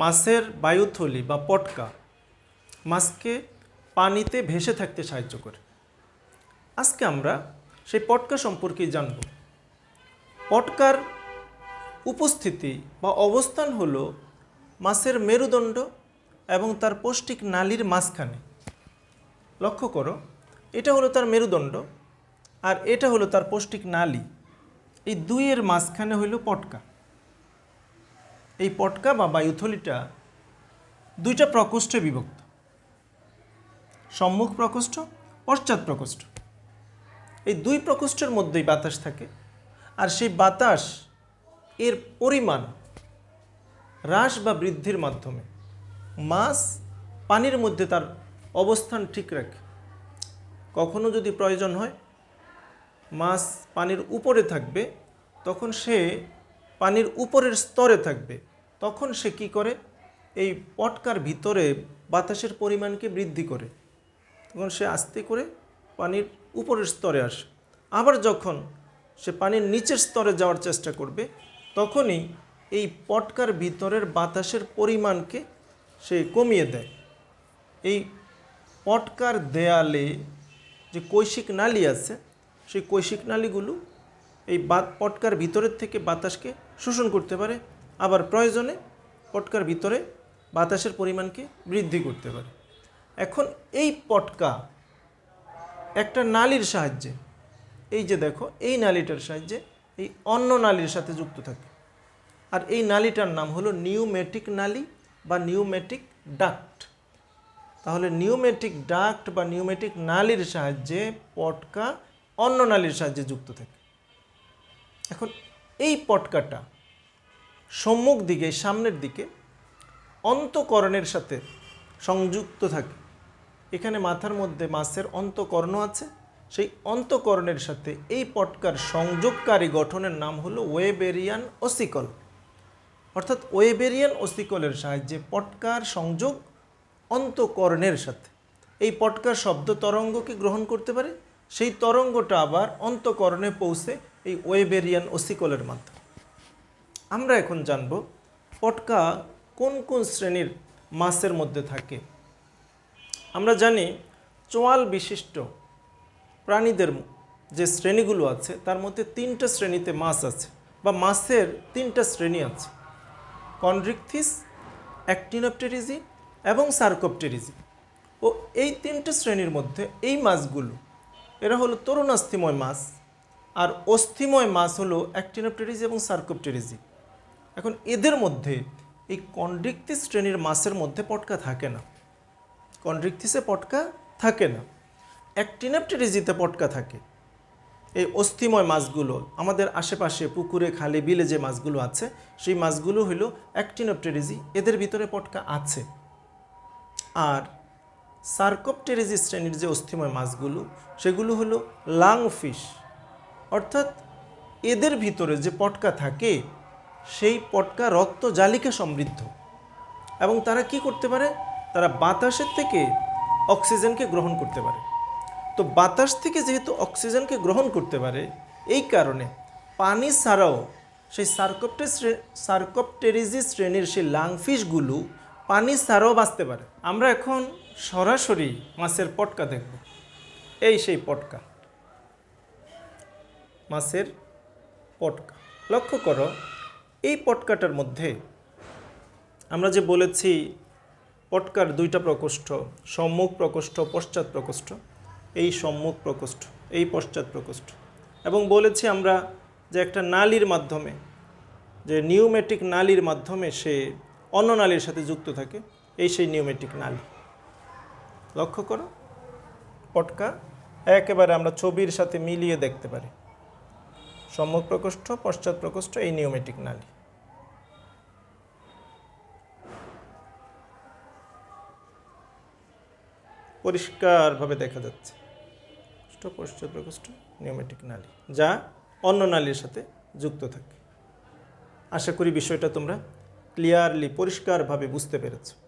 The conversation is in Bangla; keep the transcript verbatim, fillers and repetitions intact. মাছের বায়ুথলি বা পটকা মাছকে পানিতে ভেসে থাকতে সাহায্য করে। আজকে আমরা সেই পটকা সম্পর্কে জানব। পটকার উপস্থিতি বা অবস্থান হলো মাছের মেরুদণ্ড এবং তার পৌষ্টিক নালীর মাঝখানে। লক্ষ্য করো, এটা হলো তার মেরুদণ্ড আর এটা হলো তার পৌষ্টিক নালী, এই দুইয়ের মাঝখানে হইল পটকা। এই পটকা বা বায়ুথলিটা দুইটা প্রকোষ্ঠে বিভক্ত, সম্মুখ প্রকোষ্ঠ, পশ্চাৎ প্রকোষ্ঠ। এই দুই প্রকোষ্ঠের মধ্যেই বাতাস থাকে আর সেই বাতাস এর পরিমাণ হ্রাস বা বৃদ্ধির মাধ্যমে মাছ পানির মধ্যে তার অবস্থান ঠিক রাখে। কখনো যদি প্রয়োজন হয় মাছ পানির উপরে থাকবে, তখন সে পানির উপরের স্তরে থাকবে, তখন সে কি করে, এই পটকার ভিতরে বাতাসের পরিমাণকে বৃদ্ধি করে, তখন সে আস্তে করে পানির উপরের স্তরে আসে। আবার যখন সে পানির নিচের স্তরে যাওয়ার চেষ্টা করবে, তখনই এই পটকার ভিতরের বাতাসের পরিমাণকে সে কমিয়ে দেয়। এই পটকার দেয়ালে যে কৈশিক নালী আছে, সেই কৈশিক নালীগুলো এই পটকার ভিতরের থেকে বাতাসকে শোষণ করতে পারে, আবার প্রয়োজনে পটকার ভিতরে বাতাসের পরিমাণকে বৃদ্ধি করতে পারে। এখন এই পটকা একটা নালীর সাহায্যে, এই যে দেখো, এই নালীটার সাহায্যে এই অন্য নালীর সাথে যুক্ত থাকে, আর এই নালীটার নাম হলো নিউমেটিক নালী বা নিউমেটিক ডাক্ট। তাহলে নিউমেটিক ডাক্ট বা নিউমেটিক নালীর সাহায্যে পটকা অন্য নালীর সাহায্যে যুক্ত থাকে। এখন এই পটকাটা সম্মুখ দিকে, সামনের দিকে অন্তঃকরণের সাথে সংযুক্ত থাকে। এখানে মাথার মধ্যে মাছের অন্তঃকর্ণ আছে, সেই অন্তঃকরণের সাথে এই পটকার সংযোগকারী গঠনের নাম হলো ওয়েবেরিয়ান ওসিকল। অর্থাৎ ওয়েবেরিয়ান ওসিকলের সাহায্যে পটকার সংযোগ অন্তঃকরণের সাথে, এই পটকার শব্দ তরঙ্গকে গ্রহণ করতে পারে, সেই তরঙ্গটা আবার অন্তঃকরণে পৌঁছে এই ওয়েবেরিয়ান ওসিকলের মাধ্যমে। আমরা এখন জানব পটকা কোন কোন শ্রেণীর মাছের মধ্যে থাকে। আমরা জানি চোয়াল বিশিষ্ট প্রাণীদের যে শ্রেণীগুলো আছে তার মধ্যে তিনটা শ্রেণীতে মাছ আছে, বা মাছের তিনটা শ্রেণী আছে, চন্ড্রিchtহিস, অ্যাক্টিনোপ্টেরিজি এবং সার্কোপ্টেরিজি। ও এই তিনটা শ্রেণীর মধ্যে এই মাছগুলো, এরা হলো তরুণাস্থিময় মাছ, আর অস্থিময় মাছ হলো অ্যাক্টিনোপ্টেরিজি এবং সার্কোপ্টেরিজি। এখন এদের মধ্যে এই চন্ড্রিchtহিস শ্রেণীর মাছের মধ্যে পটকা থাকে না, চন্ড্রিchtহিসে পটকা থাকে না, অ্যাক্টিনোপ্টেরিজিতে পটকা থাকে। এই অস্থিময় মাছগুলো, আমাদের আশেপাশে পুকুরে, খালে, বিলে যে মাছগুলো আছে সেই মাছগুলো হলো অ্যাক্টিনোপ্টেরিজি, এদের ভিতরে পটকা আছে। আর সার্কোপ্টেরিজি শ্রেণীর যে অস্থিময় মাছগুলো, সেগুলো হলো লাং ফিশ, অর্থাৎ এদের ভিতরে যে পটকা থাকে সেই পটকা রক্ত জালিকা সমৃদ্ধ, এবং তারা কি করতে পারে, তারা বাতাসের থেকে অক্সিজেনকে গ্রহণ করতে পারে। তো বাতাস থেকে যেহেতু অক্সিজেনকে গ্রহণ করতে পারে, এই কারণে পানি ছাড়াও সেই সার্কোপ্টে সার্কোপ্টেরিজি শ্রেণীর সেই লাংফিশগুলো পানি ছাড়াও বাঁচতে পারে। আমরা এখন সরাসরি মাছের পটকা দেখব। এই সেই পটকা, মাছের পটকা। লক্ষ্য করো, এই পটকাটার মধ্যে আমরা যে বলেছি পটকার দুইটা প্রকোষ্ঠ, সম্মুখ প্রকোষ্ঠ, পশ্চাৎ প্রকোষ্ঠ, এই সম্মুখ প্রকোষ্ঠ, এই পশ্চাৎ প্রকোষ্ঠ, এবং বলেছি আমরা যে একটা নালীর মাধ্যমে, যে নিউমেটিক নালীর মাধ্যমে সে অন্য নালীর সাথে যুক্ত থাকে, এই সেই নিউমেটিক নালী। লক্ষ্য করো, পটকা একেবারে আমরা ছবির সাথে মিলিয়ে দেখতে পারি, সম্মুখ প্রকোষ্ঠ, পশ্চাৎ প্রকোষ্ঠ, এই নিউমেটিক নালী। পরিষ্কারভাবে দেখা যাচ্ছে পশ্চাৎ প্রকোষ্ঠ, নিউমেটিক নালী, যা অন্য নালীর সাথে যুক্ত থাকে। আশা করি বিষয়টা তোমরা ক্লিয়ারলি, পরিষ্কারভাবে বুঝতে পেরেছো।